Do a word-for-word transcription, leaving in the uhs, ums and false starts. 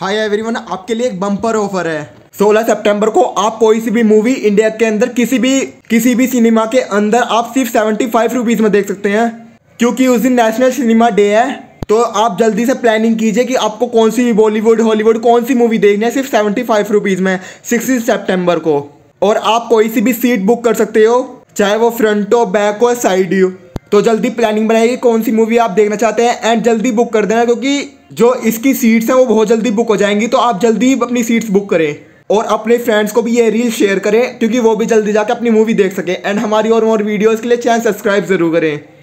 Hi everyone, आपके लिए एक बम्पर ऑफर है। सोलह सितंबर को आप कोई सी भी मूवी इंडिया के अंदर किसी भी किसी भी सिनेमा के अंदर आप सिर्फ सेवेंटी फाइव रुपीज़ में देख सकते हैं, क्योंकि उस दिन नेशनल सिनेमा डे है। तो आप जल्दी से प्लानिंग कीजिए कि आपको कौन सी बॉलीवुड हॉलीवुड कौन सी मूवी देखनी है, सिर्फ सेवेंटी फाइव रुपीज़ में सिक्सटीन सितंबर को। और आप कोई सी भी सीट बुक कर सकते हो, चाहे वो फ्रंट हो, बैक हो, साइड हो। तो जल्दी प्लानिंग बनाइए कौन सी मूवी आप देखना चाहते हैं एंड जल्दी बुक कर देना, क्योंकि जो इसकी सीट्स हैं वो बहुत जल्दी बुक हो जाएंगी। तो आप जल्दी अपनी सीट्स बुक करें और अपने फ्रेंड्स को भी ये रील शेयर करें, क्योंकि वो भी जल्दी जाकर अपनी मूवी देख सकें। एंड हमारी और और वीडियोज़ के लिए चैनल सब्सक्राइब ज़रूर करें।